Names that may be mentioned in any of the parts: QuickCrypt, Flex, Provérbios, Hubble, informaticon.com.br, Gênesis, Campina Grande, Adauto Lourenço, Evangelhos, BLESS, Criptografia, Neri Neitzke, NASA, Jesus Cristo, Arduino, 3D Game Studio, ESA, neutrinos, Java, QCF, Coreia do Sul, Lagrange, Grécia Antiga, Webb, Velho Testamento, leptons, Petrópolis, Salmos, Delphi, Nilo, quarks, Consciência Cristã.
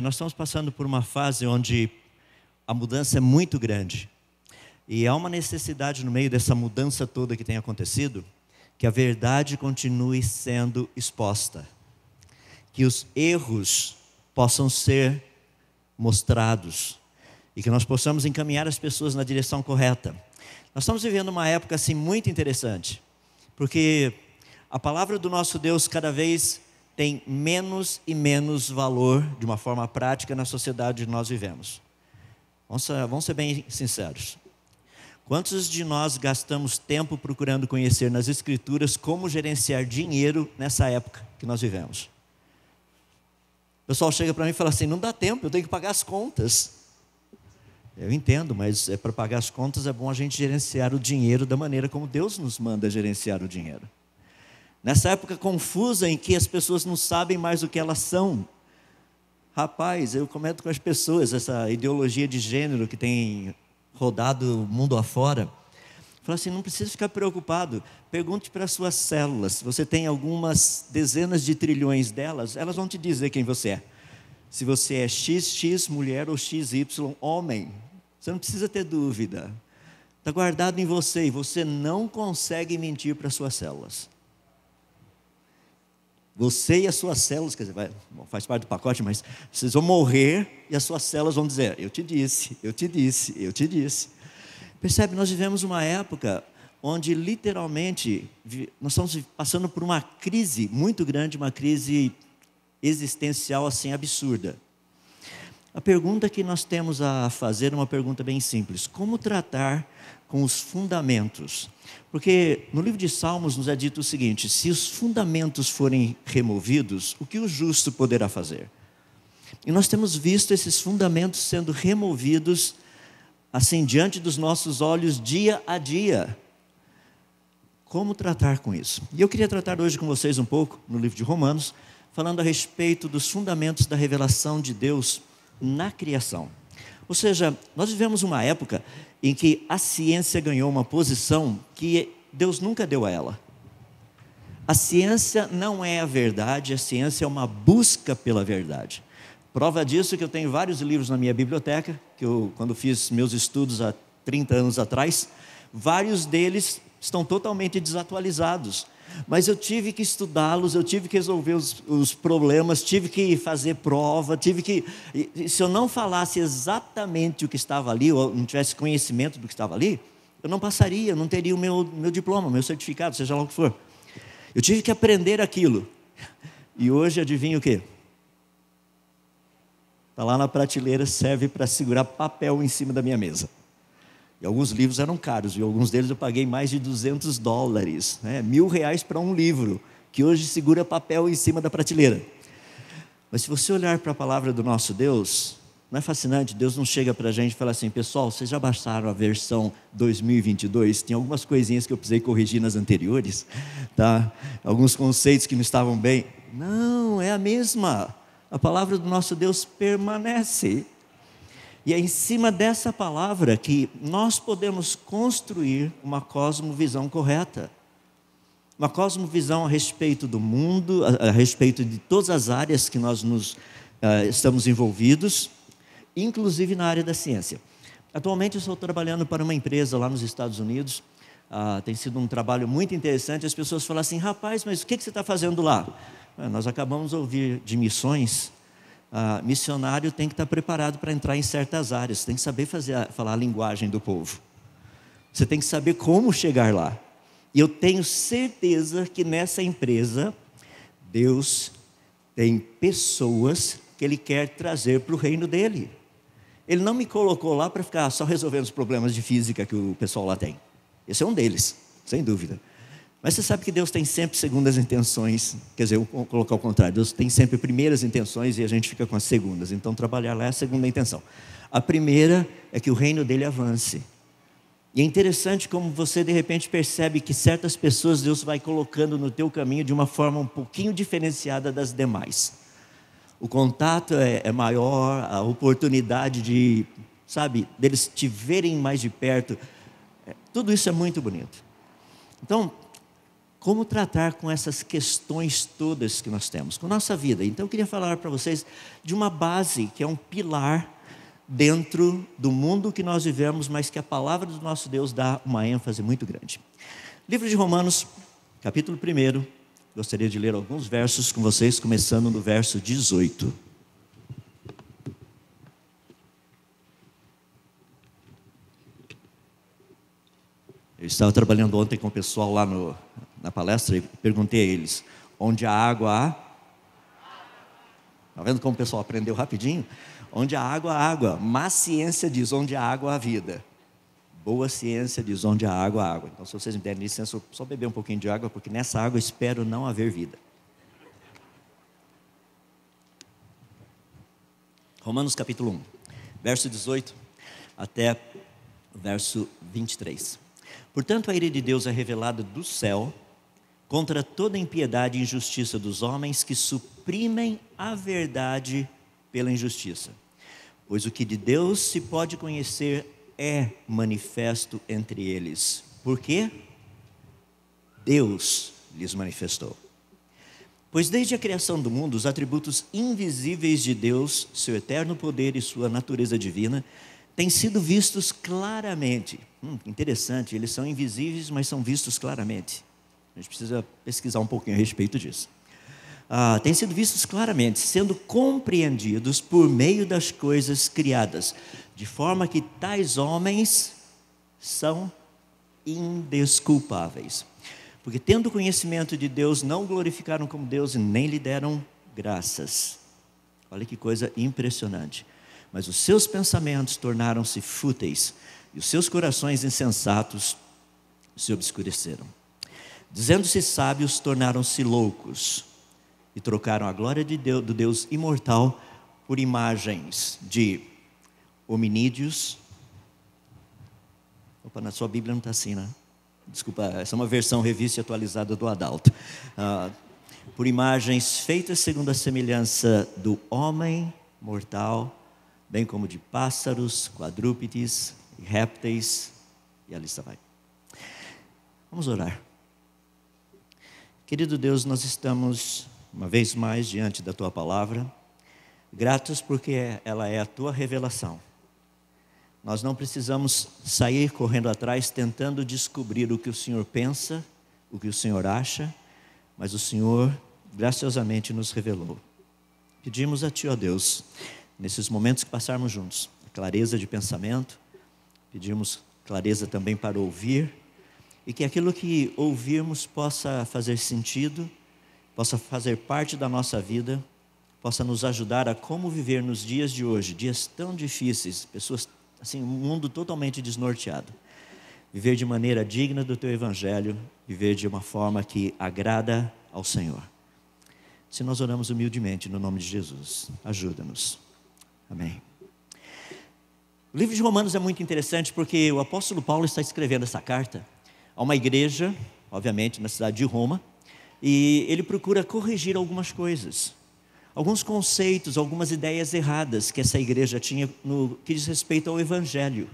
Nós estamos passando por uma fase onde a mudança é muito grande. E há uma necessidade no meio dessa mudança toda que tem acontecido, que a verdade continue sendo exposta. Que os erros possam ser mostrados. E que nós possamos encaminhar as pessoas na direção correta. Nós estamos vivendo uma época assim muito interessante. Porque a palavra do nosso Deus cada vez tem menos e menos valor de uma forma prática na sociedade que nós vivemos. Vamos ser bem sinceros. Quantos de nós gastamos tempo procurando conhecer nas escrituras como gerenciar dinheiro nessa época que nós vivemos? O pessoal chega para mim e fala assim, não dá tempo, eu tenho que pagar as contas. Eu entendo, mas para pagar as contas é bom a gente gerenciar o dinheiro da maneira como Deus nos manda gerenciar o dinheiro. Nessa época confusa em que as pessoas não sabem mais o que elas são. Rapaz, eu comento com as pessoas essa ideologia de gênero que tem rodado o mundo afora. Falo assim, não precisa ficar preocupado. Pergunte para as suas células. Se você tem algumas dezenas de trilhões delas, elas vão te dizer quem você é. Se você é XX mulher ou XY homem, você não precisa ter dúvida. Está guardado em você e você não consegue mentir para as suas células. Você e as suas células, quer dizer, faz parte do pacote, mas vocês vão morrer e as suas células vão dizer, eu te disse, eu te disse, eu te disse. Percebe, nós vivemos uma época onde literalmente, nós estamos passando por uma crise muito grande, uma crise existencial assim absurda. A pergunta que nós temos a fazer é uma pergunta bem simples, como tratar com os fundamentos? Porque no livro de Salmos nos é dito o seguinte, se os fundamentos forem removidos, o que o justo poderá fazer? E nós temos visto esses fundamentos sendo removidos, assim, diante dos nossos olhos, dia a dia. Como tratar com isso? E eu queria tratar hoje com vocês um pouco, no livro de Romanos, falando a respeito dos fundamentos da revelação de Deus na criação. Ou seja, nós vivemos uma época em que a ciência ganhou uma posição que Deus nunca deu a ela. A ciência não é a verdade, a ciência é uma busca pela verdade. Prova disso é que eu tenho vários livros na minha biblioteca, que eu, quando fiz meus estudos há 30 anos atrás, vários deles estão totalmente desatualizados. Mas eu tive que estudá-los, eu tive que resolver os problemas, tive que fazer prova, tive que... Se eu não falasse exatamente o que estava ali, ou não tivesse conhecimento do que estava ali, eu não passaria, não teria o meu diploma, meu certificado, seja lá o que for. Eu tive que aprender aquilo. E hoje, adivinha o quê? Está lá na prateleira, serve para segurar papel em cima da minha mesa. E alguns livros eram caros, e alguns deles eu paguei mais de $200, né? R$1.000 para um livro, que hoje segura papel em cima da prateleira. Mas se você olhar para a palavra do nosso Deus, não é fascinante? Deus não chega para a gente e fala assim, pessoal, vocês já baixaram a versão 2022? Tem algumas coisinhas que eu precisei corrigir nas anteriores, tá? Alguns conceitos que não estavam bem. Não, é a mesma. A palavra do nosso Deus permanece. E é em cima dessa palavra que nós podemos construir uma cosmovisão correta. Uma cosmovisão a respeito do mundo, a respeito de todas as áreas que nós estamos envolvidos, inclusive na área da ciência. Atualmente eu estou trabalhando para uma empresa lá nos Estados Unidos. Tem sido um trabalho muito interessante. As pessoas falam assim, rapaz, mas o que você está fazendo lá? Nós acabamos de ouvir de missões... missionário tem que estar preparado para entrar em certas áreas, tem que saber falar a linguagem do povo, você tem que saber como chegar lá, e eu tenho certeza que nessa empresa, Deus tem pessoas que Ele quer trazer para o reino dEle. Ele não me colocou lá para ficar só resolvendo os problemas de física que o pessoal lá tem, esse é um deles, sem dúvida. Mas você sabe que Deus tem sempre segundas intenções, quer dizer, eu vou colocar o contrário, Deus tem sempre primeiras intenções e a gente fica com as segundas, então trabalhar lá é a segunda intenção. A primeira é que o reino dele avance. E é interessante como você de repente percebe que certas pessoas Deus vai colocando no teu caminho de uma forma um pouquinho diferenciada das demais. O contato é maior, a oportunidade de, sabe, deles te verem mais de perto, tudo isso é muito bonito. Então, como tratar com essas questões todas que nós temos, com nossa vida. Então eu queria falar para vocês de uma base, que é um pilar dentro do mundo que nós vivemos, mas que a palavra do nosso Deus dá uma ênfase muito grande. Livro de Romanos, capítulo 1, gostaria de ler alguns versos com vocês, começando no verso 18. Eu estava trabalhando ontem com o pessoal lá na palestra e perguntei a eles, onde a água há? Está vendo como o pessoal aprendeu rapidinho? Onde há água, má ciência diz, onde há água há vida. Boa ciência diz, onde há água há água. Então se vocês me derem licença, eu só beber um pouquinho de água, porque nessa água eu espero não haver vida. Romanos capítulo 1, verso 18 até verso 23. Portanto, a ira de Deus é revelada do céu contra toda a impiedade e injustiça dos homens que suprimem a verdade pela injustiça. Pois o que de Deus se pode conhecer é manifesto entre eles. Por quê? Deus lhes manifestou. Pois desde a criação do mundo, os atributos invisíveis de Deus, seu eterno poder e sua natureza divina, têm sido vistos claramente. Interessante, eles são invisíveis, mas são vistos claramente. A gente precisa pesquisar um pouquinho a respeito disso. Têm sido vistos claramente, sendo compreendidos por meio das coisas criadas, de forma que tais homens são indesculpáveis. Porque tendo conhecimento de Deus, não glorificaram como Deus e nem lhe deram graças. Olha que coisa impressionante. Mas os seus pensamentos tornaram-se fúteis, e os seus corações insensatos se obscureceram. Dizendo-se sábios, tornaram-se loucos, e trocaram a glória de Deus, do Deus imortal, por imagens de hominídeos. Opa, na sua Bíblia não está assim, né? Desculpa, essa é uma versão revista e atualizada do Adauto. Por imagens feitas segundo a semelhança do homem mortal, bem como de pássaros, quadrúpedes, répteis, e a lista vai. Vamos orar. Querido Deus, nós estamos, uma vez mais, diante da Tua Palavra, gratos porque ela é a Tua revelação. Nós não precisamos sair correndo atrás, tentando descobrir o que o Senhor pensa, o que o Senhor acha, mas o Senhor, graciosamente, nos revelou. Pedimos a Ti, ó Deus, nesses momentos que passarmos juntos, clareza de pensamento, pedimos clareza também para ouvir, e que aquilo que ouvirmos possa fazer sentido, possa fazer parte da nossa vida, possa nos ajudar a como viver nos dias de hoje, dias tão difíceis, pessoas, assim, um mundo totalmente desnorteado. Viver de maneira digna do Teu Evangelho, viver de uma forma que agrada ao Senhor. Se nós oramos humildemente no nome de Jesus, ajuda-nos. Amém. O livro de Romanos é muito interessante porque o apóstolo Paulo está escrevendo essa carta a uma igreja, obviamente, na cidade de Roma, e ele procura corrigir algumas coisas, alguns conceitos, algumas ideias erradas que essa igreja tinha no que diz respeito ao Evangelho.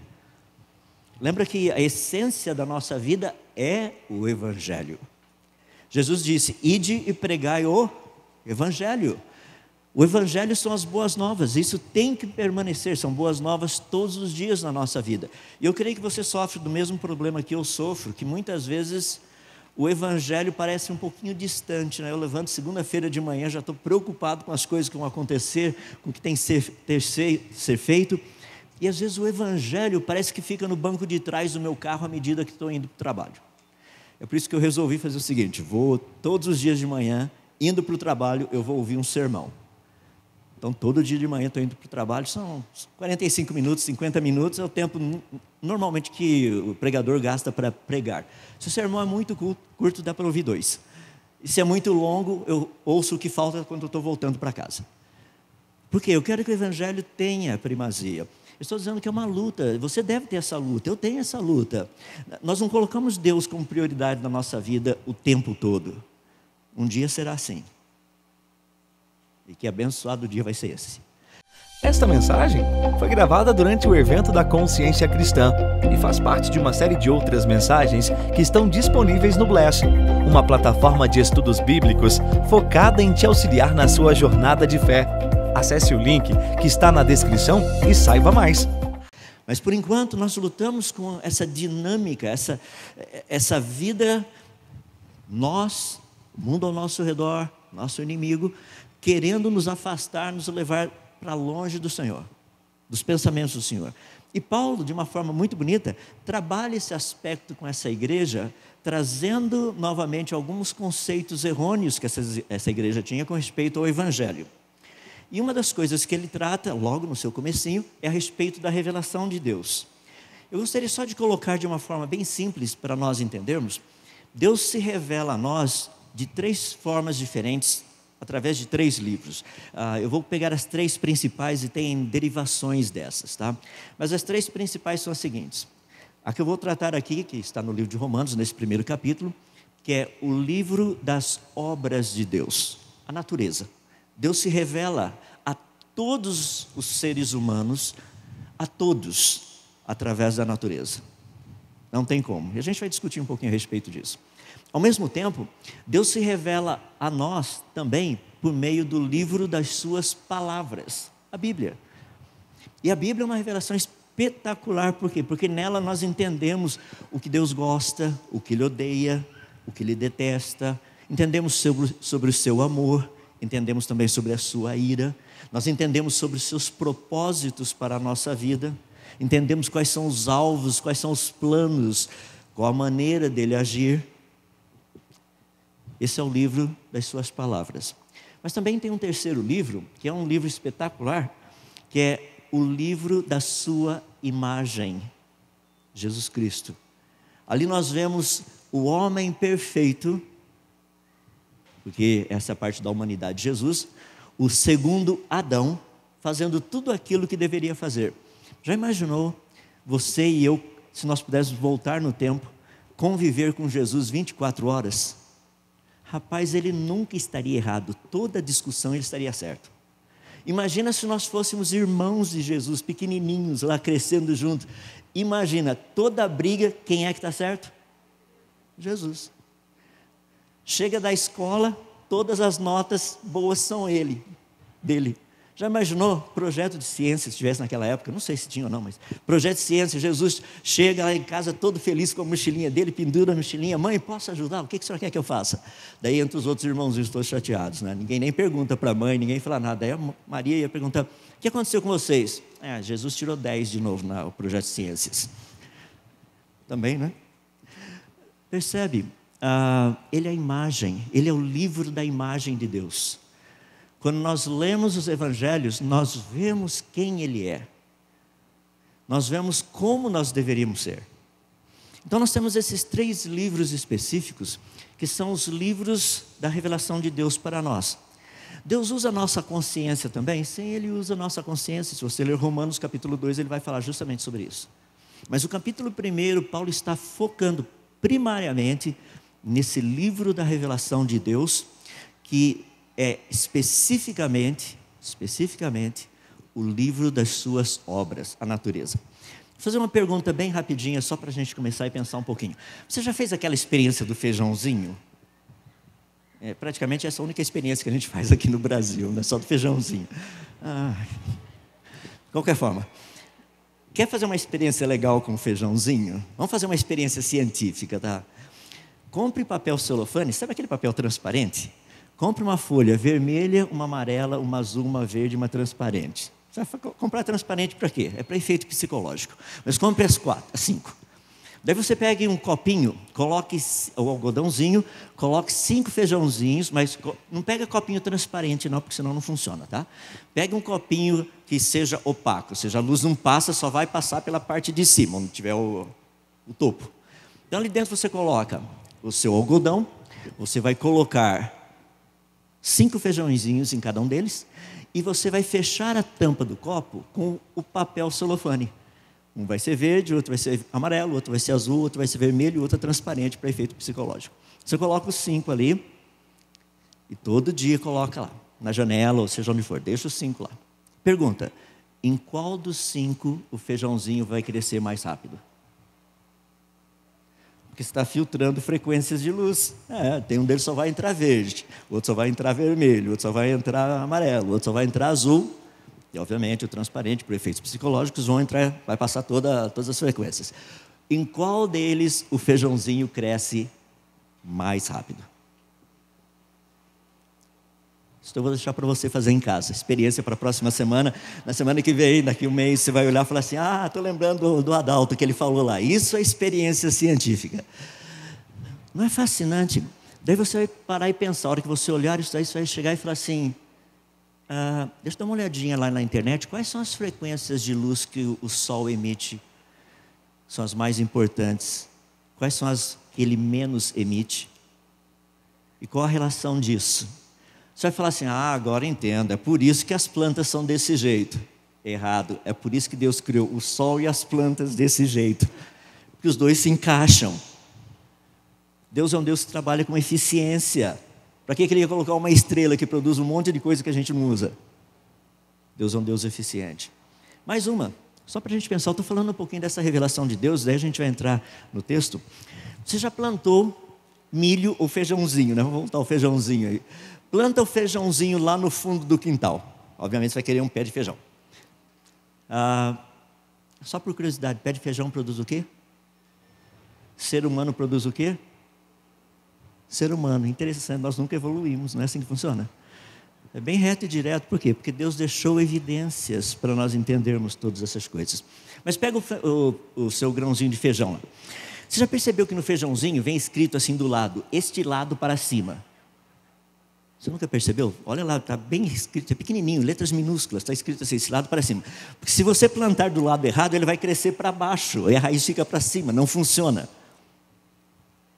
Lembra que a essência da nossa vida é o Evangelho. Jesus disse, ide e pregai o Evangelho. O Evangelho são as boas novas, isso tem que permanecer, são boas novas todos os dias na nossa vida. E eu creio que você sofre do mesmo problema que eu sofro, que muitas vezes o Evangelho parece um pouquinho distante, né? Eu levanto segunda-feira de manhã, já estou preocupado com as coisas que vão acontecer, com o que tem que ser feito. E às vezes o Evangelho parece que fica no banco de trás do meu carro à medida que estou indo para o trabalho. É por isso que eu resolvi fazer o seguinte, vou todos os dias de manhã, indo para o trabalho, eu vou ouvir um sermão. Então, todo dia de manhã estou indo para o trabalho, são 45 minutos, 50 minutos, é o tempo normalmente que o pregador gasta para pregar. Se o sermão é muito curto, dá para ouvir 2. E se é muito longo, eu ouço o que falta quando estou voltando para casa. Por quê? Eu quero que o Evangelho tenha primazia. Eu estou dizendo que é uma luta, você deve ter essa luta, eu tenho essa luta. Nós não colocamos Deus como prioridade na nossa vida o tempo todo. Um dia será assim. E que abençoado dia vai ser esse. Esta mensagem foi gravada durante o evento da Consciência Cristã e faz parte de uma série de outras mensagens que estão disponíveis no BLESS, uma plataforma de estudos bíblicos focada em te auxiliar na sua jornada de fé. Acesse o link que está na descrição e saiba mais. Mas por enquanto nós lutamos com essa dinâmica, essa vida, nós, o mundo ao nosso redor, nosso inimigo, querendo nos afastar, nos levar para longe do Senhor, dos pensamentos do Senhor. E Paulo, de uma forma muito bonita, trabalha esse aspecto com essa igreja, trazendo novamente alguns conceitos errôneos que essa igreja tinha com respeito ao Evangelho. E uma das coisas que ele trata, logo no seu comecinho, é a respeito da revelação de Deus. Eu gostaria só de colocar de uma forma bem simples para nós entendermos. Deus se revela a nós de três formas diferentes, através de três livros. Eu vou pegar as três principais e tem derivações dessas, tá? Mas as três principais são as seguintes. A que eu vou tratar aqui, que está no livro de Romanos, nesse primeiro capítulo, que é o livro das obras de Deus, a natureza. Deus se revela a todos os seres humanos, a todos, através da natureza. Não tem como. E a gente vai discutir um pouquinho a respeito disso. Ao mesmo tempo, Deus se revela a nós também por meio do livro das suas palavras, a Bíblia. E a Bíblia é uma revelação espetacular, por quê? Porque nela nós entendemos o que Deus gosta, o que Ele odeia, o que Ele detesta, entendemos sobre o seu amor, entendemos também sobre a sua ira, nós entendemos sobre os seus propósitos para a nossa vida, entendemos quais são os alvos, quais são os planos, qual a maneira dele agir. Esse é o livro das suas palavras. Mas também tem um terceiro livro, que é um livro espetacular, que é o livro da sua imagem, Jesus Cristo. Ali nós vemos o homem perfeito, porque essa é a parte da humanidade de Jesus, o segundo Adão, fazendo tudo aquilo que deveria fazer. Já imaginou você e eu, se nós pudéssemos voltar no tempo, conviver com Jesus 24 horas? Rapaz, ele nunca estaria errado, toda discussão ele estaria certo. Imagina se nós fôssemos irmãos de Jesus, pequenininhos, lá crescendo juntos. Imagina, toda briga, quem é que está certo? Jesus. Chega da escola, todas as notas boas são dele. Já imaginou projeto de ciência, se tivesse naquela época? Não sei se tinha ou não, mas projeto de ciência, Jesus chega lá em casa todo feliz com a mochilinha dele, pendura a mochilinha, mãe, posso ajudar? O que a senhora quer que eu faça? Daí entre os outros irmãozinhos todos chateados, né? Ninguém nem pergunta para a mãe, ninguém fala nada. Daí a Maria ia perguntar, o que aconteceu com vocês? Jesus tirou 10 de novo no projeto de ciências. Também, né? Percebe? Ele é a imagem, ele é o livro da imagem de Deus. Quando nós lemos os evangelhos, nós vemos quem ele é. Nós vemos como nós deveríamos ser. Então nós temos esses três livros específicos, que são os livros da revelação de Deus para nós. Deus usa a nossa consciência também? Sim, ele usa a nossa consciência. Se você ler Romanos capítulo 2, ele vai falar justamente sobre isso. Mas o capítulo 1, Paulo está focando primariamente nesse livro da revelação de Deus, que é especificamente o livro das suas obras, a natureza. Vou fazer uma pergunta bem rapidinha, só para a gente começar e pensar um pouquinho. Você já fez aquela experiência do feijãozinho? Praticamente essa é a única experiência que a gente faz aqui no Brasil, né? Só do feijãozinho. De qualquer forma, quer fazer uma experiência legal com o feijãozinho? Vamos fazer uma experiência científica, tá? Compre papel celofane, sabe aquele papel transparente? Compre uma folha vermelha, uma amarela, uma azul, uma verde, uma transparente. Você vai comprar transparente para quê? É para efeito psicológico. Mas compre as 5. Daí você pega um copinho, coloque o algodãozinho, coloque 5 feijãozinhos, mas não pega copinho transparente não, porque senão não funciona, tá? Pega um copinho que seja opaco, ou seja, a luz não passa, só vai passar pela parte de cima, onde tiver o topo. Então ali dentro você coloca o seu algodão, você vai colocar 5 feijãozinhos em cada um deles e você vai fechar a tampa do copo com o papel celofane. Um vai ser verde, outro vai ser amarelo, outro vai ser azul, outro vai ser vermelho, outro é transparente para efeito psicológico. Você coloca os 5 ali e todo dia coloca lá, na janela, ou seja onde for, deixa os 5 lá. Pergunta, em qual dos 5 o feijãozinho vai crescer mais rápido? Porque você está filtrando frequências de luz. Tem um deles só vai entrar verde, outro só vai entrar vermelho, outro só vai entrar amarelo, outro só vai entrar azul. E, obviamente, o transparente, por efeitos psicológicos, vão entrar, vai passar todas as frequências. Em qual deles o feijãozinho cresce mais rápido? Isso eu vou deixar para você fazer em casa. Experiência para a próxima semana. Na semana que vem, daqui um mês, você vai olhar e falar assim: ah, estou lembrando do Adauto que ele falou lá. Isso é experiência científica. Não é fascinante? Daí você vai parar e pensar. A hora que você olhar isso aí, você vai chegar e falar assim: deixa eu dar uma olhadinha lá na internet. Quais são as frequências de luz que o Sol emite? São as mais importantes. Quais são as que ele menos emite? E qual a relação disso? Você vai falar assim: ah, agora entendo, é por isso que as plantas são desse jeito. Errado, é por isso que Deus criou o sol e as plantas desse jeito. Porque os dois se encaixam. Deus é um Deus que trabalha com eficiência. Para que ele ia colocar uma estrela que produz um monte de coisa que a gente não usa? Deus é um Deus eficiente. Mais uma. Só para a gente pensar, eu estou falando um pouquinho dessa revelação de Deus, daí a gente vai entrar no texto. Você já plantou milho ou feijãozinho, né? Vamos voltar o feijãozinho aí. Planta o feijãozinho lá no fundo do quintal. Obviamente você vai querer um pé de feijão. Só por curiosidade, pé de feijão produz o quê? Ser humano produz o quê? Ser humano. Interessante, nós nunca evoluímos, não é assim que funciona? É bem reto e direto, por quê? Porque Deus deixou evidências para nós entendermos todas essas coisas. Mas pega o seu grãozinho de feijão lá. Você já percebeu que no feijãozinho vem escrito assim do lado, este lado para cima? Você nunca percebeu? Olha lá, está bem escrito, é pequenininho, letras minúsculas, está escrito assim, esse lado para cima. Porque se você plantar do lado errado, ele vai crescer para baixo, e a raiz fica para cima, não funciona.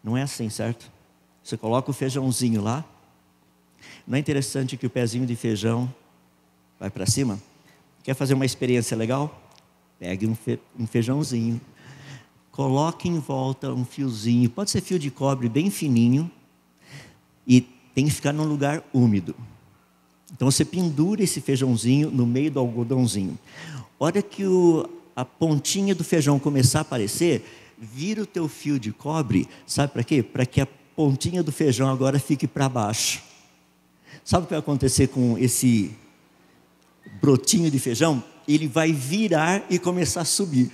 Não é assim, certo? Você coloca o feijãozinho lá. Não é interessante que o pezinho de feijão vai para cima? Quer fazer uma experiência legal? Pegue um feijãozinho, coloque em volta um fiozinho, pode ser fio de cobre bem fininho, e tem que ficar num lugar úmido. Então você pendura esse feijãozinho no meio do algodãozinho. A hora que a pontinha do feijão começar a aparecer, vira o teu fio de cobre, sabe para quê? Para que a pontinha do feijão agora fique para baixo. Sabe o que vai acontecer com esse brotinho de feijão? Ele vai virar e começar a subir.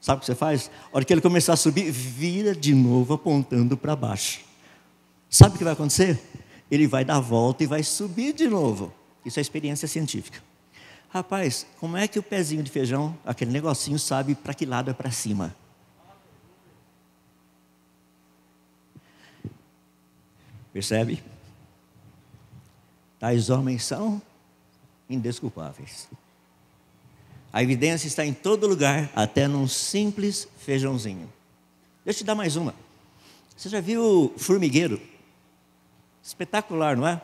Sabe o que você faz? A hora que ele começar a subir, vira de novo apontando para baixo. Sabe o que vai acontecer? Ele vai dar a volta e vai subir de novo. Isso é experiência científica. Rapaz, como é que o pezinho de feijão, aquele negocinho, sabe para que lado é para cima? Percebe? Tais homens são indesculpáveis. A evidência está em todo lugar, até num simples feijãozinho. Deixa eu te dar mais uma. Você já viu formigueiro? Espetacular, não é?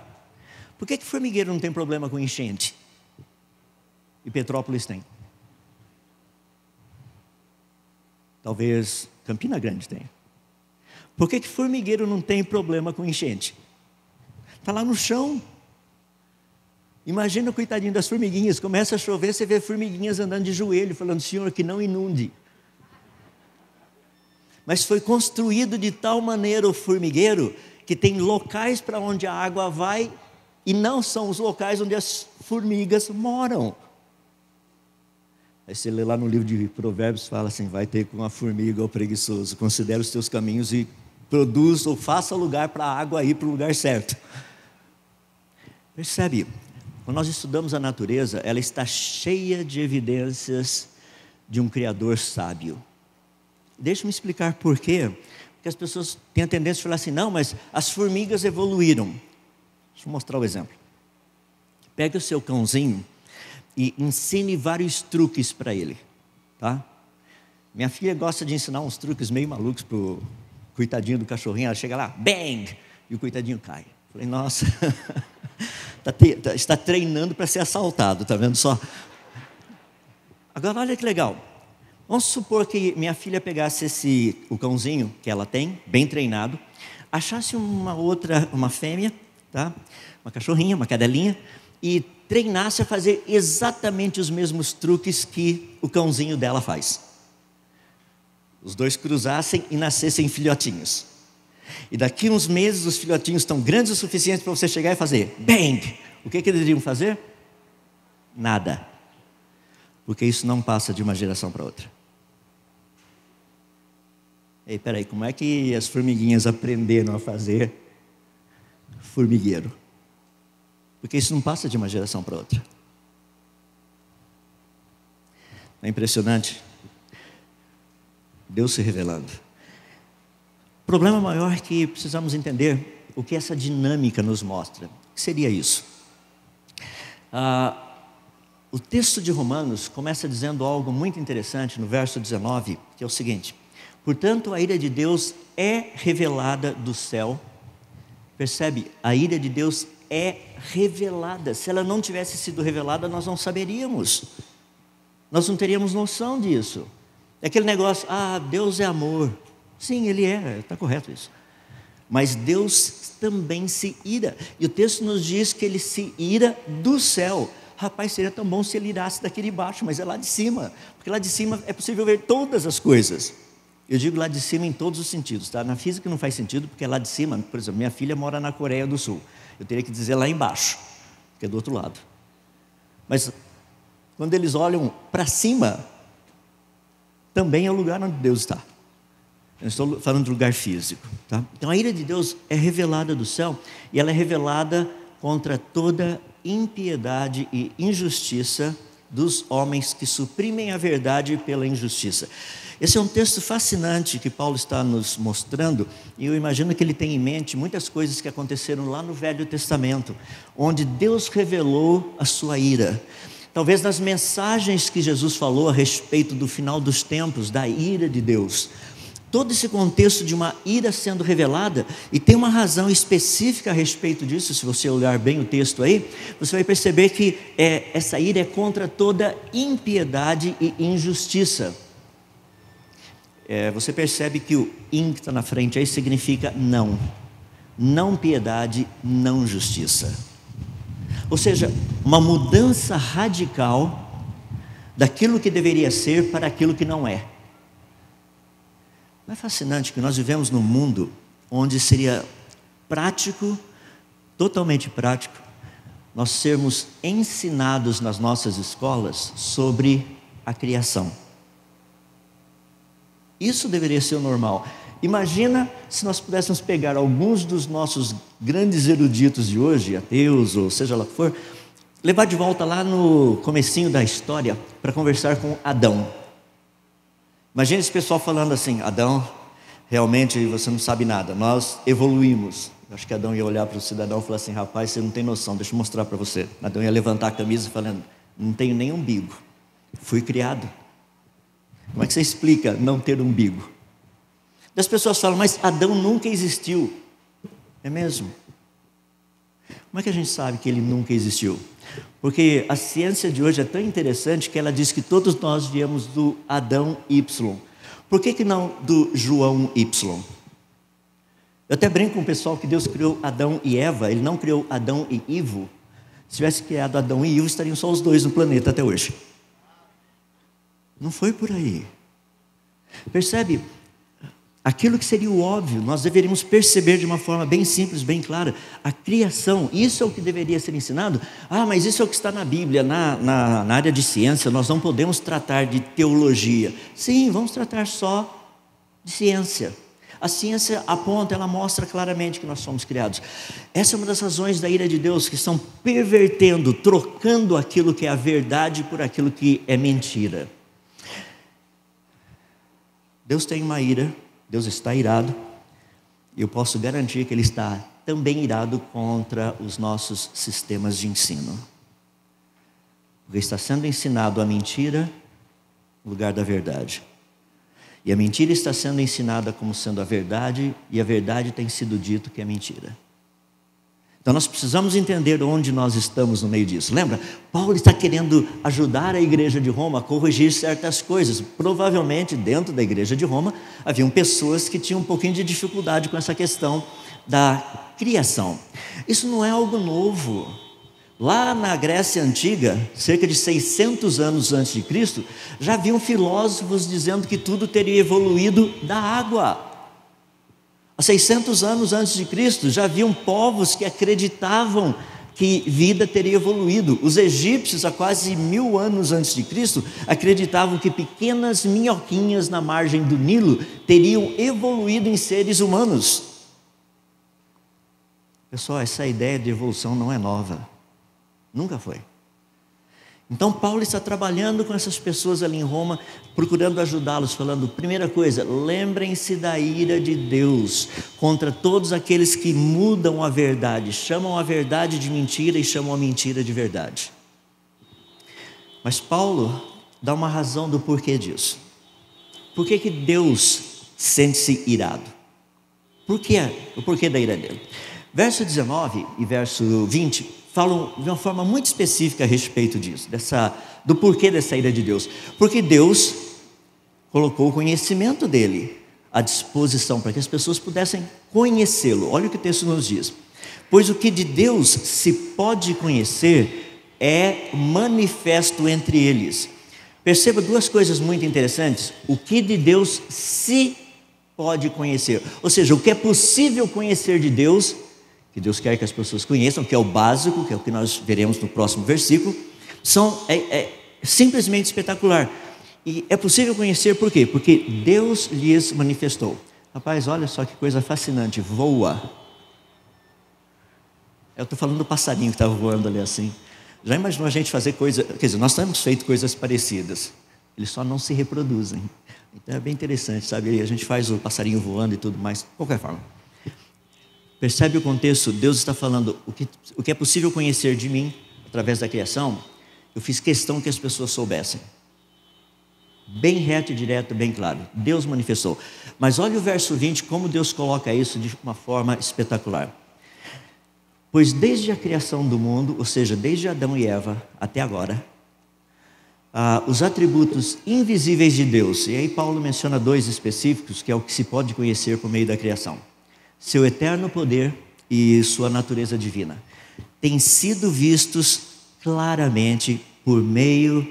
Por que formigueiro não tem problema com enchente? E Petrópolis tem. Talvez Campina Grande tenha. Por que formigueiro não tem problema com enchente? Está lá no chão. Imagina o coitadinho das formiguinhas, começa a chover, você vê formiguinhas andando de joelho, falando: Senhor, que não inunde. Mas foi construído de tal maneira o formigueiro, que tem locais para onde a água vai, e não são os locais onde as formigas moram. Aí você lê lá no livro de Provérbios, fala assim: vai ter com a formiga ou preguiçoso, considera os teus caminhos e produz ou faça lugar para a água ir para o lugar certo. Percebe? Quando nós estudamos a natureza, ela está cheia de evidências de um Criador sábio. Deixa-me explicar por quê. Porque as pessoas têm a tendência de falar assim: não, mas as formigas evoluíram. Deixa eu mostrar o exemplo. Pegue o seu cãozinho e ensine vários truques para ele, tá? Minha filha gosta de ensinar uns truques meio malucos para o coitadinho do cachorrinho. Ela chega lá, bang! E o coitadinho cai. Eu falei: nossa... Está treinando para ser assaltado, está vendo só? Agora olha que legal. Vamos supor que minha filha pegasse o cãozinho que ela tem, bem treinado, achasse uma fêmea, tá? Uma cachorrinha, uma cadelinha, e treinasse a fazer exatamente os mesmos truques que o cãozinho dela faz. Os dois cruzassem e nascessem filhotinhos. E daqui a uns meses os filhotinhos estão grandes o suficiente para você chegar e fazer bang. O que eles iriam fazer? Nada. Porque isso não passa de uma geração para outra. Ei, peraí, como é que as formiguinhas aprenderam a fazer formigueiro? Porque isso não passa de uma geração para outra. É impressionante. Deus se revelando. O problema maior que precisamos entender o que essa dinâmica nos mostra. O que seria isso? O texto de Romanos começa dizendo algo muito interessante no verso 19, que é o seguinte: portanto, a ira de Deus é revelada do céu. Percebe? A ira de Deus é revelada. Se ela não tivesse sido revelada, nós não saberíamos. Nós não teríamos noção disso. É aquele negócio, Deus é amor. Sim, Ele é, está correto isso. Mas Deus também se ira. E o texto nos diz que Ele se ira do céu. Rapaz, seria tão bom se Ele irasse daqui de baixo, mas é lá de cima, porque lá de cima é possível ver todas as coisas. Eu digo lá de cima em todos os sentidos, tá? Na física não faz sentido, porque lá de cima, por exemplo, minha filha mora na Coreia do Sul, eu teria que dizer lá embaixo, que é do outro lado. Mas quando eles olham para cima, também é o lugar onde Deus está. Eu estou falando do lugar físico, tá? Então a ira de Deus é revelada do céu, e ela é revelada contra toda impiedade e injustiça dos homens que suprimem a verdade pela injustiça. Esse é um texto fascinante que Paulo está nos mostrando, e eu imagino que ele tem em mente muitas coisas que aconteceram lá no Velho Testamento, onde Deus revelou a sua ira. Talvez nas mensagens que Jesus falou a respeito do final dos tempos, da ira de Deus. Todo esse contexto de uma ira sendo revelada, e tem uma razão específica a respeito disso. Se você olhar bem o texto aí, você vai perceber que essa ira é contra toda impiedade e injustiça. Você percebe que o "in" que está na frente aí significa não. Não piedade, não justiça. Ou seja, uma mudança radical daquilo que deveria ser para aquilo que não é. Não é fascinante que nós vivemos num mundo onde seria prático, totalmente prático, nós sermos ensinados nas nossas escolas sobre a criação. Isso deveria ser o normal. Imagina se nós pudéssemos pegar alguns dos nossos grandes eruditos de hoje, ateus ou seja lá o que for, levar de volta lá no comecinho da história para conversar com Adão. Imagina esse pessoal falando assim: Adão, realmente você não sabe nada, nós evoluímos. Acho que Adão ia olhar para o cidadão e falar assim: rapaz, você não tem noção, deixa eu mostrar para você. Adão ia levantar a camisa falando: não tenho nem umbigo, fui criado. Como é que você explica não ter umbigo? Das pessoas falam: mas Adão nunca existiu. É mesmo? Como é que a gente sabe que ele nunca existiu? Porque a ciência de hoje é tão interessante que ela diz que todos nós viemos do Adão Y. Por que não do João Y? Eu até brinco com o pessoal que Deus criou Adão e Eva, Ele não criou Adão e Ivo. Se tivesse criado Adão e Ivo, estariam só os dois no planeta até hoje. Não foi por aí. Percebe? Aquilo que seria o óbvio, nós deveríamos perceber de uma forma bem simples, bem clara. A criação, isso é o que deveria ser ensinado. Mas isso é o que está na Bíblia, na área de ciência, nós não podemos tratar de teologia. Sim, vamos tratar só de ciência. A ciência aponta, ela mostra claramente que nós somos criados. Essa é uma das razões da ira de Deus, que estão pervertendo, trocando aquilo que é a verdade por aquilo que é mentira. Deus tem uma ira. Deus está irado, e eu posso garantir que Ele está também irado contra os nossos sistemas de ensino. Porque está sendo ensinado a mentira no lugar da verdade. E a mentira está sendo ensinada como sendo a verdade, e a verdade tem sido dito que é mentira. Então nós precisamos entender onde nós estamos no meio disso. Lembra? Paulo está querendo ajudar a igreja de Roma a corrigir certas coisas. Provavelmente dentro da igreja de Roma haviam pessoas que tinham um pouquinho de dificuldade com essa questão da criação. Isso não é algo novo. Lá na Grécia Antiga, cerca de 600 anos antes de Cristo, já haviam filósofos dizendo que tudo teria evoluído da água. Há 600 anos antes de Cristo, já haviam povos que acreditavam que vida teria evoluído. Os egípcios, há quase 1000 anos antes de Cristo, acreditavam que pequenas minhoquinhas na margem do Nilo teriam evoluído em seres humanos. Pessoal, essa ideia de evolução não é nova. Nunca foi. Então Paulo está trabalhando com essas pessoas ali em Roma, procurando ajudá-los, falando, primeira coisa, lembrem-se da ira de Deus contra todos aqueles que mudam a verdade, chamam a verdade de mentira e chamam a mentira de verdade. Mas Paulo dá uma razão do porquê disso. Por que que Deus sente-se irado? Por que? O porquê da ira dele? Verso 19 e verso 20... falam de uma forma muito específica a respeito disso, do porquê dessa ira de Deus. Porque Deus colocou o conhecimento dele à disposição para que as pessoas pudessem conhecê-lo. Olha o que o texto nos diz. Pois o que de Deus se pode conhecer é manifesto entre eles. Perceba duas coisas muito interessantes. O que de Deus se pode conhecer. Ou seja, o que é possível conhecer de Deus, que Deus quer que as pessoas conheçam, que é o básico, que é o que nós veremos no próximo versículo, é simplesmente espetacular. E é possível conhecer por quê? Porque Deus lhes manifestou. Rapaz, olha só que coisa fascinante, voa. Eu estou falando do passarinho que estava voando ali assim. Já imaginou a gente fazer coisa, quer dizer, nós temos feito coisas parecidas, eles só não se reproduzem. Então é bem interessante, sabe? A gente faz o passarinho voando e tudo mais, de qualquer forma. Percebe o contexto? Deus está falando o que é possível conhecer de mim através da criação, eu fiz questão que as pessoas soubessem. Bem reto e direto, bem claro. Deus manifestou. Mas olha o verso 20, como Deus coloca isso de uma forma espetacular. Pois desde a criação do mundo, ou seja, desde Adão e Eva até agora, os atributos invisíveis de Deus, e aí Paulo menciona dois específicos, que é o que se pode conhecer por meio da criação. Seu eterno poder e sua natureza divina têm sido vistos claramente por meio,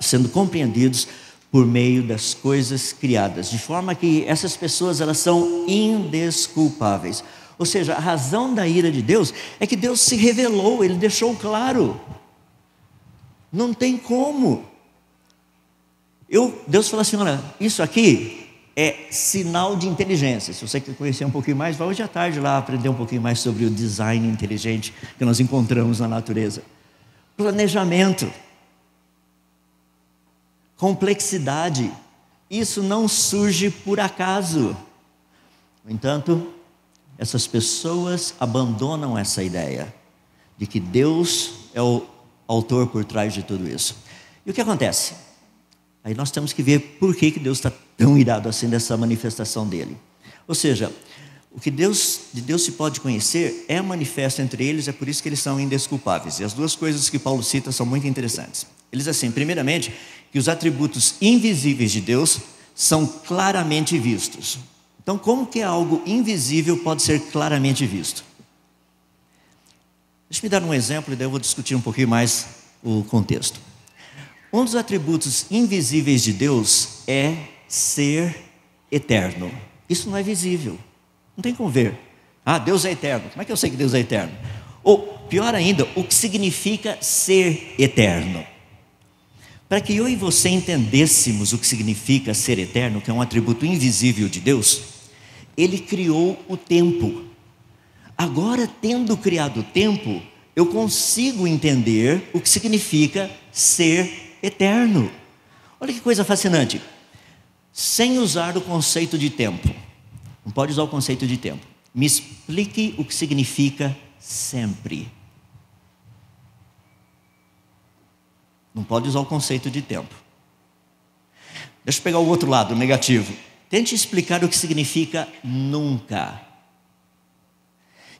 sendo compreendidos por meio das coisas criadas, de forma que essas pessoas elas são indesculpáveis. Ou seja, a razão da ira de Deus é que Deus se revelou, Ele deixou claro. Não tem como. Deus falou assim, olha, isso aqui é sinal de inteligência. Se você quer conhecer um pouquinho mais, vai hoje à tarde lá aprender um pouquinho mais sobre o design inteligente que nós encontramos na natureza. Planejamento, complexidade, isso não surge por acaso. No entanto, essas pessoas abandonam essa ideia de que Deus é o autor por trás de tudo isso. E o que acontece? Aí nós temos que ver por que Deus está tão irado assim dessa manifestação dele. Ou seja, o que de Deus se pode conhecer é manifesto entre eles, é por isso que eles são indesculpáveis. E as duas coisas que Paulo cita são muito interessantes. Ele diz assim, primeiramente, que os atributos invisíveis de Deus são claramente vistos. Então, como que algo invisível pode ser claramente visto? Deixa eu dar um exemplo e daí eu vou discutir um pouquinho mais o contexto. Um dos atributos invisíveis de Deus é ser eterno. Isso não é visível, não tem como ver. Ah, Deus é eterno, como é que eu sei que Deus é eterno? Ou, pior ainda, o que significa ser eterno? Para que eu e você entendêssemos o que significa ser eterno, que é um atributo invisível de Deus, Ele criou o tempo. Agora, tendo criado o tempo, eu consigo entender o que significa ser eterno. Olha que coisa fascinante. Sem usar o conceito de tempo. Não pode usar o conceito de tempo. Me explique o que significa sempre. Não pode usar o conceito de tempo. Deixa eu pegar o outro lado, o negativo. Tente explicar o que significa nunca.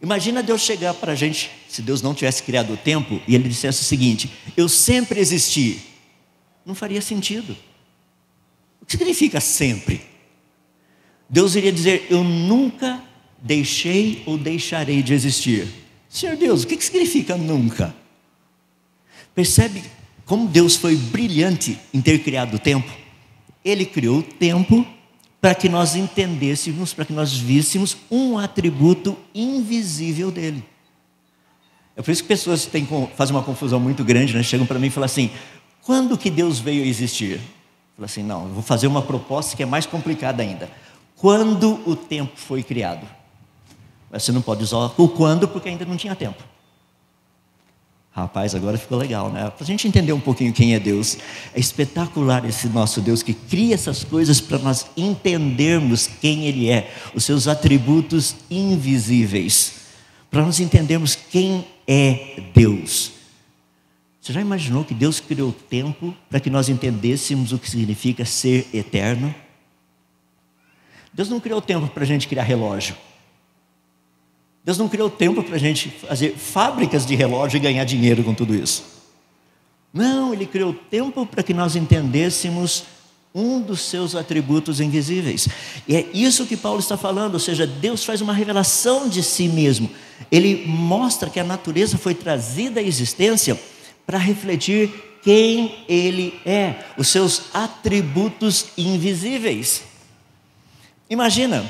Imagina Deus chegar para a gente, se Deus não tivesse criado o tempo, e Ele dissesse o seguinte, eu sempre existi. Não faria sentido. O que significa sempre? Deus iria dizer, eu nunca deixei ou deixarei de existir. Senhor Deus, o que significa nunca? Percebe como Deus foi brilhante em ter criado o tempo? Ele criou o tempo para que nós entendêssemos, para que nós víssemos um atributo invisível dele. É por isso que pessoas fazem uma confusão muito grande, né? Chegam para mim e falam assim, quando que Deus veio a existir? Eu falo assim, não, eu vou fazer uma proposta que é mais complicada ainda. Quando o tempo foi criado? Mas você não pode usar o quando, porque ainda não tinha tempo. Rapaz, agora ficou legal, né? Para a gente entender um pouquinho quem é Deus. É espetacular esse nosso Deus que cria essas coisas para nós entendermos quem Ele é. Os seus atributos invisíveis. Para nós entendermos quem é Deus. Você já imaginou que Deus criou o tempo para que nós entendêssemos o que significa ser eterno? Deus não criou o tempo para a gente criar relógio. Deus não criou o tempo para a gente fazer fábricas de relógio e ganhar dinheiro com tudo isso. Não, Ele criou o tempo para que nós entendêssemos um dos seus atributos invisíveis. E é isso que Paulo está falando, ou seja, Deus faz uma revelação de si mesmo. Ele mostra que a natureza foi trazida à existência para refletir quem Ele é, os seus atributos invisíveis. Imagina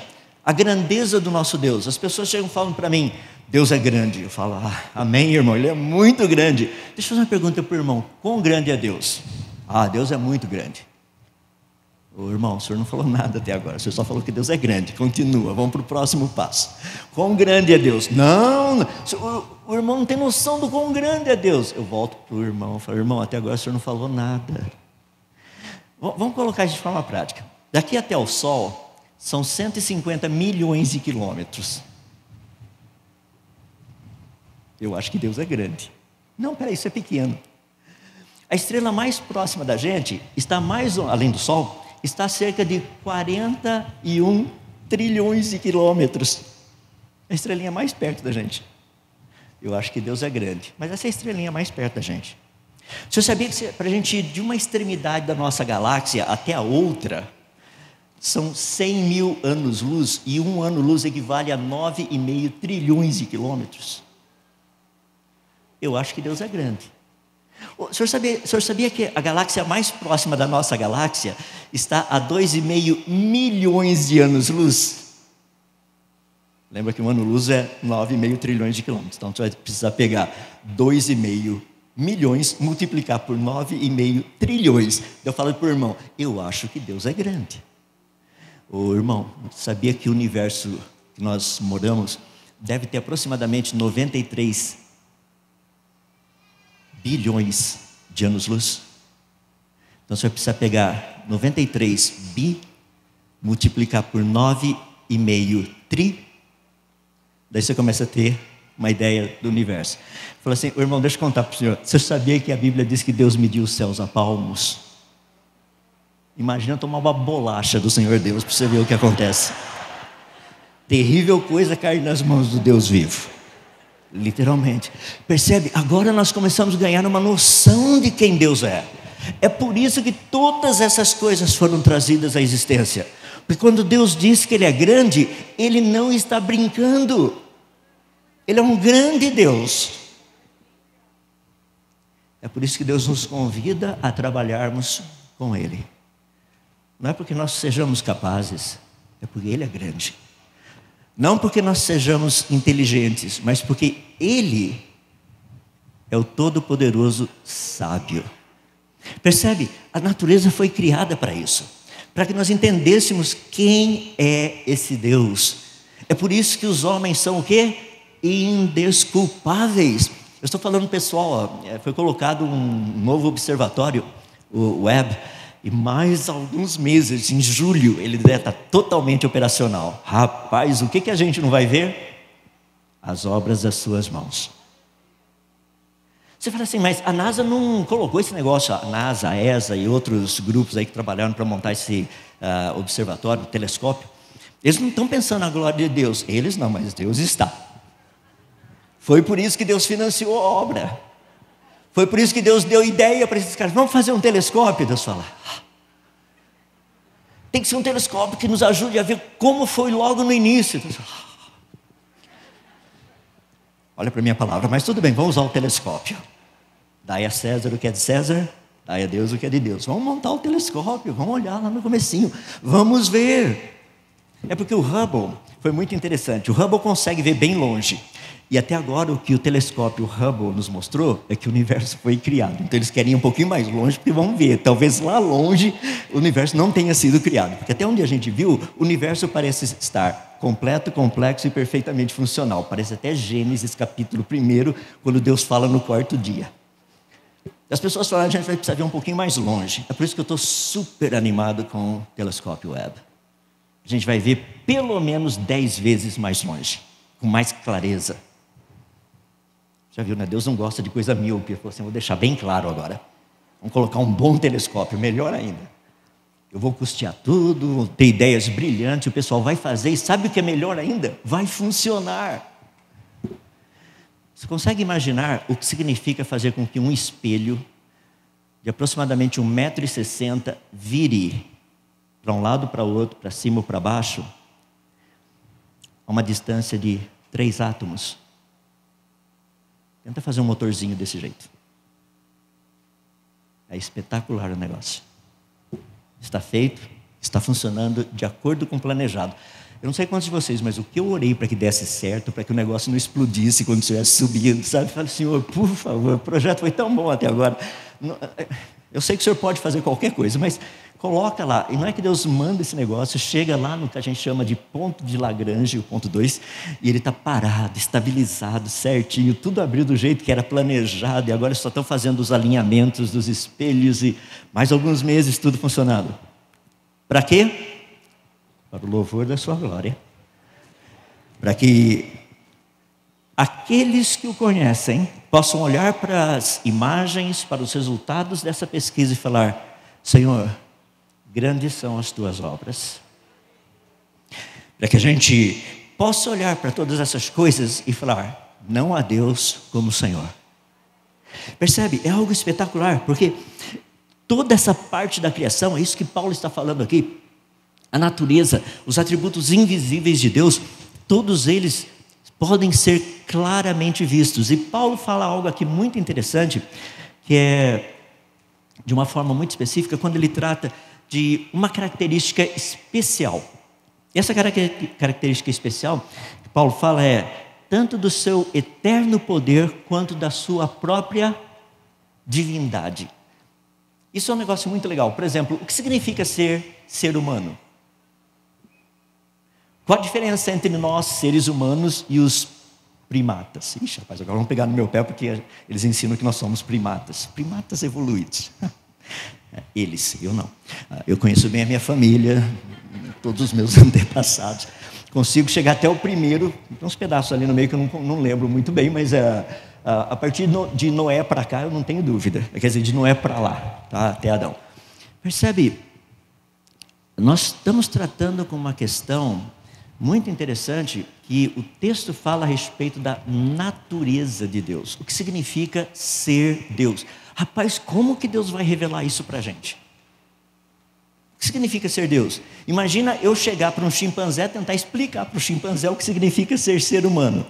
a grandeza do nosso Deus. As pessoas chegam e falam para mim, Deus é grande. Eu falo, amém, irmão, Ele é muito grande. Deixa eu fazer uma pergunta para o irmão, quão grande é Deus? Deus é muito grande. Ô, irmão, o senhor não falou nada até agora, o senhor só falou que Deus é grande. Continua, vamos para o próximo passo. Quão grande é Deus? Não, o irmão não tem noção do quão grande é Deus. Eu volto para o irmão e falo, irmão, até agora o senhor não falou nada. Vamos colocar isso de forma prática. Daqui até o Sol são 150 milhões de quilômetros. Eu acho que Deus é grande. Não, peraí, isso é pequeno. A estrela mais próxima da gente, está mais além do Sol, está a cerca de 41 trilhões de quilômetros. A estrelinha mais perto da gente. Eu acho que Deus é grande. Mas essa é a estrelinha mais perto da gente. Você sabia que para a gente ir de uma extremidade da nossa galáxia até a outra, são 100 mil anos-luz, e um ano-luz equivale a 9,5 trilhões de quilômetros. Eu acho que Deus é grande. O senhor sabia que a galáxia mais próxima da nossa galáxia está a 2,5 milhões de anos-luz? Lembra que um ano-luz é 9,5 trilhões de quilômetros. Então, você vai precisar pegar 2,5 milhões, multiplicar por 9,5 trilhões. Eu falo para o irmão, eu acho que Deus é grande. Ô, irmão, sabia que o universo que nós moramos deve ter aproximadamente 93 bilhões de anos-luz? Então, você vai precisar pegar 93 bi, multiplicar por 9,5 tri, daí você começa a ter uma ideia do universo. Fala assim, ô, irmão, deixa eu contar para o senhor, você sabia que a Bíblia diz que Deus mediu os céus a palmos? Imagina tomar uma bolacha do Senhor Deus para você ver o que acontece. Terrível coisa cair nas mãos do Deus vivo. Literalmente. Percebe? Agora nós começamos a ganhar uma noção de quem Deus é. É por isso que todas essas coisas foram trazidas à existência. Porque quando Deus diz que Ele é grande, Ele não está brincando. Ele é um grande Deus. É por isso que Deus nos convida a trabalharmos com Ele. Não é porque nós sejamos capazes, é porque Ele é grande. Não porque nós sejamos inteligentes, mas porque Ele é o Todo-Poderoso Sábio. Percebe? A natureza foi criada para isso, para que nós entendêssemos quem é esse Deus. É por isso que os homens são o quê? Indesculpáveis. Eu estou falando, pessoal, foi colocado um novo observatório, o Webb, e mais alguns meses, em julho, ele deve estar totalmente operacional. Rapaz, o que a gente não vai ver? As obras das suas mãos. Você fala assim, mas a NASA não colocou esse negócio. A NASA, a ESA e outros grupos aí que trabalharam para montar esse observatório, telescópio. Eles não estão pensando na glória de Deus. Eles não, mas Deus está. Foi por isso que Deus financiou a obra. Foi por isso que Deus deu ideia para esses caras. Vamos fazer um telescópio, Deus fala. Tem que ser um telescópio que nos ajude a ver como foi logo no início. Deus fala. Olha para a minha palavra, mas tudo bem, vamos usar o telescópio. Dai a César o que é de César, dai a Deus o que é de Deus. Vamos montar o telescópio, vamos olhar lá no comecinho, vamos ver. É porque o Hubble foi muito interessante. O Hubble consegue ver bem longe. E até agora o que o telescópio Hubble nos mostrou é que o universo foi criado. Então eles querem ir um pouquinho mais longe porque vão ver. Talvez lá longe o universo não tenha sido criado. Porque até onde a gente viu, o universo parece estar completo, complexo e perfeitamente funcional. Parece até Gênesis capítulo 1, quando Deus fala no quarto dia. As pessoas falam, a gente vai precisar ver um pouquinho mais longe. É por isso que eu estou super animado com o telescópio Webb. A gente vai ver pelo menos 10 vezes mais longe, com mais clareza. Já viu, né? Deus não gosta de coisa míope. Ele falou assim, vou deixar bem claro agora. Vamos colocar um bom telescópio, melhor ainda. Eu vou custear tudo, vou ter ideias brilhantes, o pessoal vai fazer e sabe o que é melhor ainda? Vai funcionar. Você consegue imaginar o que significa fazer com que um espelho de aproximadamente 1,60 m vire para um lado, para o outro, para cima ou para baixo, a uma distância de 3 átomos? Tenta fazer um motorzinho desse jeito. É espetacular o negócio. Está feito, está funcionando de acordo com o planejado. Eu não sei quantos de vocês, mas o que eu orei para que desse certo, para que o negócio não explodisse quando estivesse subindo, sabe? Eu falo, Senhor, por favor, o projeto foi tão bom até agora. Eu sei que o Senhor pode fazer qualquer coisa, mas coloca lá. E não é que Deus manda esse negócio, chega lá no que a gente chama de ponto de Lagrange, o ponto 2, e ele está parado, estabilizado, certinho, tudo abriu do jeito que era planejado, e agora só estão fazendo os alinhamentos dos espelhos, e mais alguns meses tudo funcionando. Para quê? Para o louvor da sua glória. Para que aqueles que o conhecem possam olhar para as imagens, para os resultados dessa pesquisa e falar, Senhor, grandes são as tuas obras. Para que a gente possa olhar para todas essas coisas e falar, não há Deus como o Senhor. Percebe? É algo espetacular, porque toda essa parte da criação, é isso que Paulo está falando aqui, a natureza, os atributos invisíveis de Deus, todos eles podem ser claramente vistos. E Paulo fala algo aqui muito interessante, que é de uma forma muito específica, quando ele trata de uma característica especial. E essa característica especial que Paulo fala é tanto do seu eterno poder quanto da sua própria divindade. Isso é um negócio muito legal. Por exemplo, o que significa ser humano? Qual a diferença entre nós, seres humanos, e os primatas? Ixi, rapaz, agora vão pegar no meu pé porque eles ensinam que nós somos primatas. Primatas evoluídos. Eles, eu não. Eu conheço bem a minha família, todos os meus antepassados. Consigo chegar até o primeiro, tem uns pedaços ali no meio que eu não lembro muito bem, mas a partir de Noé para cá eu não tenho dúvida. Quer dizer, de Noé para lá, tá? Até Adão. Percebe? Nós estamos tratando com uma questão muito interessante, que o texto fala a respeito da natureza de Deus. O que significa ser Deus? Rapaz, como que Deus vai revelar isso para a gente? O que significa ser Deus? Imagina eu chegar para um chimpanzé e tentar explicar para o chimpanzé o que significa ser humano.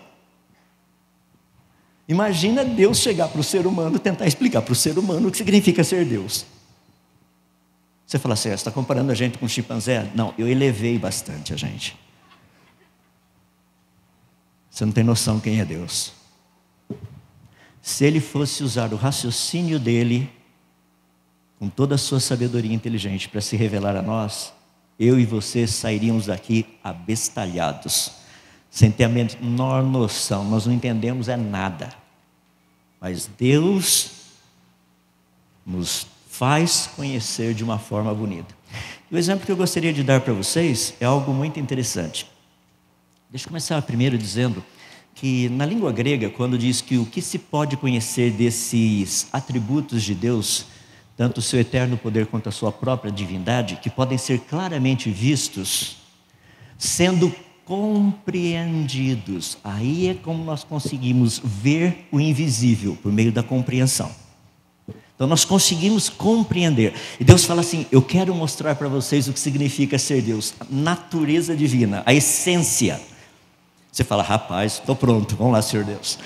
Imagina Deus chegar para o ser humano e tentar explicar para o ser humano o que significa ser Deus. Você fala assim, você está comparando a gente com um chimpanzé? Não, eu elevei bastante a gente. Você não tem noção quem é Deus. Se ele fosse usar o raciocínio dele, com toda a sua sabedoria inteligente, para se revelar a nós, eu e você sairíamos daqui abestalhados, sem ter a menor noção. Nós não entendemos é nada. Mas Deus nos faz conhecer de uma forma bonita. E o exemplo que eu gostaria de dar para vocês é algo muito interessante. Deixa eu começar primeiro dizendo que na língua grega, quando diz que o que se pode conhecer desses atributos de Deus, tanto o seu eterno poder quanto a sua própria divindade, que podem ser claramente vistos, sendo compreendidos. Aí é como nós conseguimos ver o invisível, por meio da compreensão. Então nós conseguimos compreender. E Deus fala assim, eu quero mostrar para vocês o que significa ser Deus. A natureza divina, a essência. Você fala, rapaz, estou pronto, vamos lá, Senhor Deus.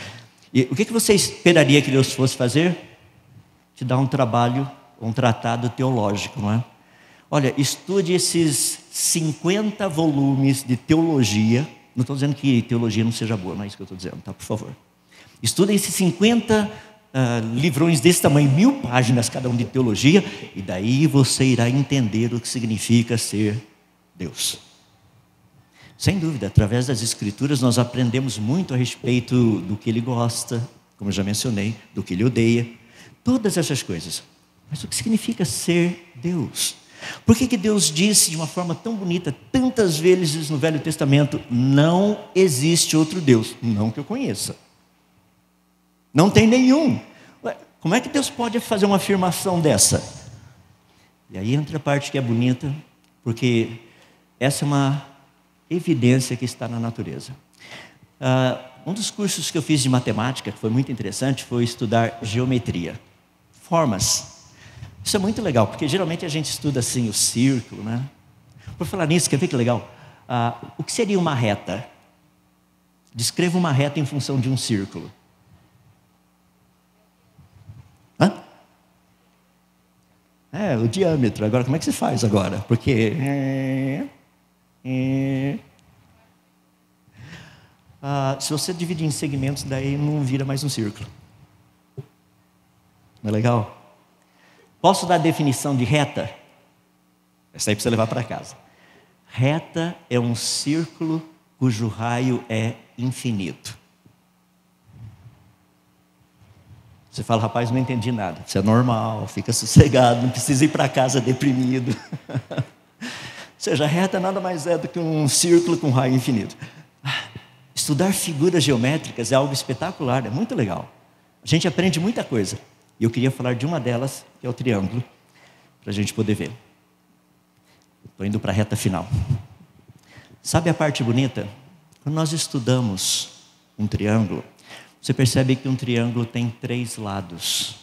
E o que você esperaria que Deus fosse fazer? te dá um trabalho, um tratado teológico, não é? Olha, estude esses 50 volumes de teologia. Não estou dizendo que teologia não seja boa, não é isso que eu estou dizendo, tá? Por favor. Estude esses 50 livrões desse tamanho, 1000 páginas cada um de teologia, e daí você irá entender o que significa ser Deus. Sem dúvida, através das Escrituras nós aprendemos muito a respeito do que Ele gosta, como eu já mencionei, do que Ele odeia, todas essas coisas. Mas o que significa ser Deus? Por que que Deus disse de uma forma tão bonita, tantas vezes no Velho Testamento, não existe outro Deus? Não que eu conheça. Não tem nenhum. Como é que Deus pode fazer uma afirmação dessa? E aí entra a parte que é bonita, porque essa é uma evidência que está na natureza. Um dos cursos que eu fiz de matemática, que foi muito interessante, foi estudar geometria. Formas. Isso é muito legal, porque geralmente a gente estuda assim o círculo, né? Por falar nisso, quer ver que legal? O que seria uma reta? Descreva uma reta em função de um círculo. É, o diâmetro. Agora, como é que se faz agora? Porque... se você dividir em segmentos, daí não vira mais um círculo. Não é legal? Posso dar a definição de reta? Essa aí precisa levar para casa. Reta é um círculo cujo raio é infinito. Você fala, rapaz, não entendi nada. Isso é normal, fica sossegado, não precisa ir para casa deprimido. Ou seja, reta nada mais é do que um círculo com raio infinito. Estudar figuras geométricas é algo espetacular, é muito legal. A gente aprende muita coisa. E eu queria falar de uma delas, que é o triângulo, para a gente poder ver. Estou indo para a reta final. Sabe a parte bonita? Quando nós estudamos um triângulo, você percebe que um triângulo tem 3 lados.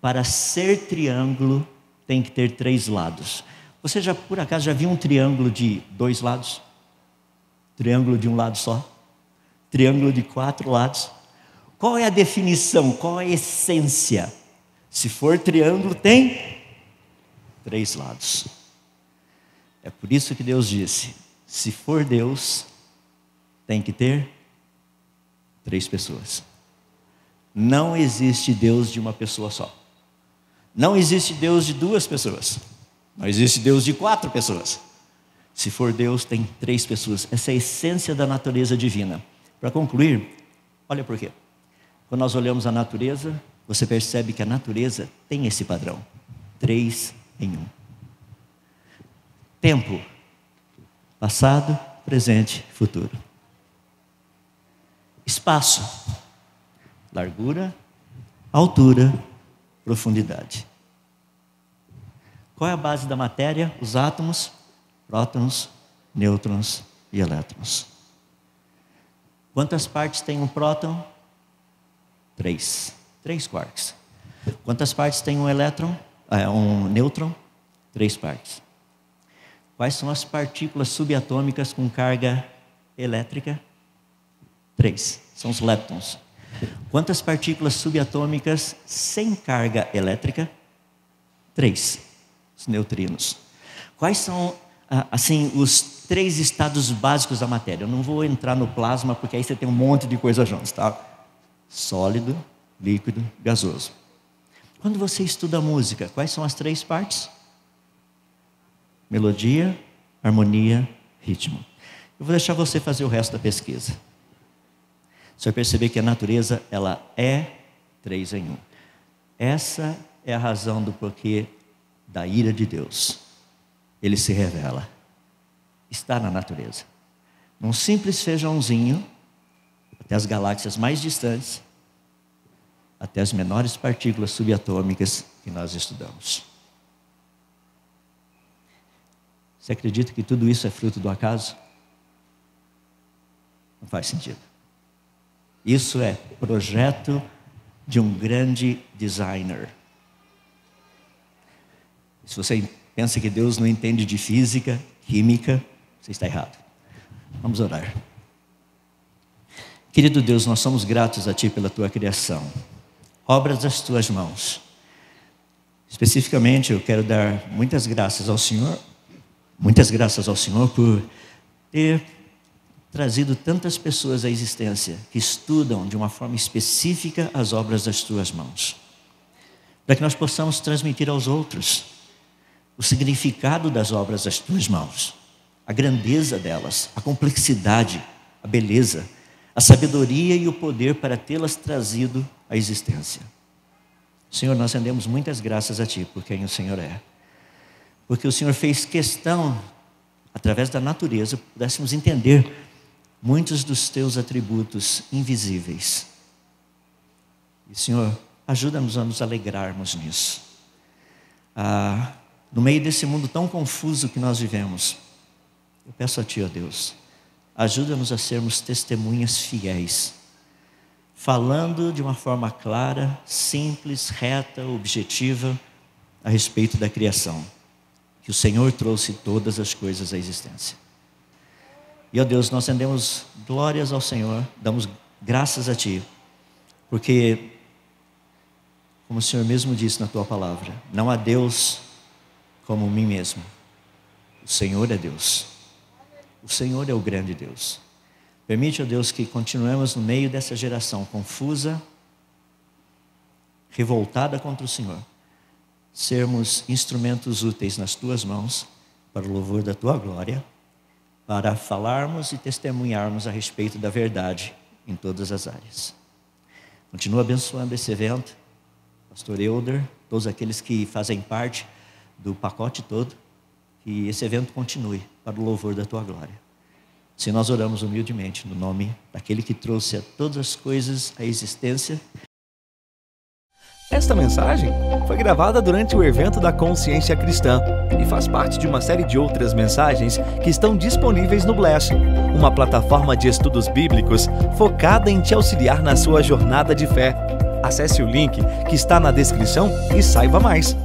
Para ser triângulo, tem que ter 3 lados. Você já, por acaso, já viu um triângulo de 2 lados? Triângulo de um lado só? Triângulo de 4 lados? Qual é a definição? Qual é a essência? Se for triângulo, tem 3 lados. É por isso que Deus disse, se for Deus, tem que ter 3 pessoas. Não existe Deus de uma pessoa só. Não existe Deus de 2 pessoas. Não existe Deus de 4 pessoas. Se for Deus, tem 3 pessoas. Essa é a essência da natureza divina. Para concluir, olha por quê. Quando nós olhamos a natureza, você percebe que a natureza tem esse padrão. 3 em 1. Tempo. Passado, presente, futuro. Espaço, largura, altura, profundidade. Qual é a base da matéria? Os átomos, prótons, nêutrons e elétrons. Quantas partes tem um próton? 3. 3 quarks. Quantas partes tem um elétron? Um nêutron? 3 partes. Quais são as partículas subatômicas com carga elétrica? 3. São os leptons. Quantas partículas subatômicas sem carga elétrica? 3. Os neutrinos. Quais são, assim, os 3 estados básicos da matéria? Eu não vou entrar no plasma, porque aí você tem um monte de coisa juntos, tá? Sólido, líquido, gasoso. Quando você estuda música, quais são as 3 partes? Melodia, harmonia, ritmo. Eu vou deixar você fazer o resto da pesquisa. Você vai perceber que a natureza, ela é 3 em 1. Essa é a razão do porquê da ira de Deus. Ele se revela. Está na natureza. Num simples feijãozinho, até as galáxias mais distantes, até as menores partículas subatômicas que nós estudamos. Você acredita que tudo isso é fruto do acaso? Não faz sentido. Isso é projeto de um grande designer. Se você pensa que Deus não entende de física, química, você está errado. Vamos orar. Querido Deus, nós somos gratos a Ti pela Tua criação. Obras das Tuas mãos. Especificamente, eu quero dar muitas graças ao Senhor por ter trazido tantas pessoas à existência que estudam de uma forma específica as obras das tuas mãos, para que nós possamos transmitir aos outros o significado das obras das tuas mãos, a grandeza delas, a complexidade, a beleza, a sabedoria e o poder para tê-las trazido à existência. Senhor, nós rendemos muitas graças a Ti por quem o Senhor é, porque o Senhor fez questão, através da natureza, pudéssemos entender muitos dos Teus atributos invisíveis. E, Senhor, ajuda-nos a nos alegrarmos nisso. No meio desse mundo tão confuso que nós vivemos, eu peço a Ti, ó Deus, ajuda-nos a sermos testemunhas fiéis, falando de uma forma clara, simples, reta, objetiva, a respeito da criação, que o Senhor trouxe todas as coisas à existência. E, ó Deus, nós rendemos glórias ao Senhor, damos graças a Ti, porque, como o Senhor mesmo disse na Tua palavra, não há Deus como mim mesmo. O Senhor é Deus. O Senhor é o grande Deus. Permite, ó Deus, que continuemos no meio dessa geração confusa, revoltada contra o Senhor, sermos instrumentos úteis nas Tuas mãos, para o louvor da Tua glória, para falarmos e testemunharmos a respeito da verdade em todas as áreas. Continua abençoando esse evento, Pastor Elder, todos aqueles que fazem parte do pacote todo, que esse evento continue para o louvor da Tua glória. Se nós oramos humildemente no nome daquele que trouxe a todas as coisas à existência. Esta mensagem foi gravada durante o evento da Consciência Cristã e faz parte de uma série de outras mensagens que estão disponíveis no BLESS, uma plataforma de estudos bíblicos focada em te auxiliar na sua jornada de fé. Acesse o link que está na descrição e saiba mais.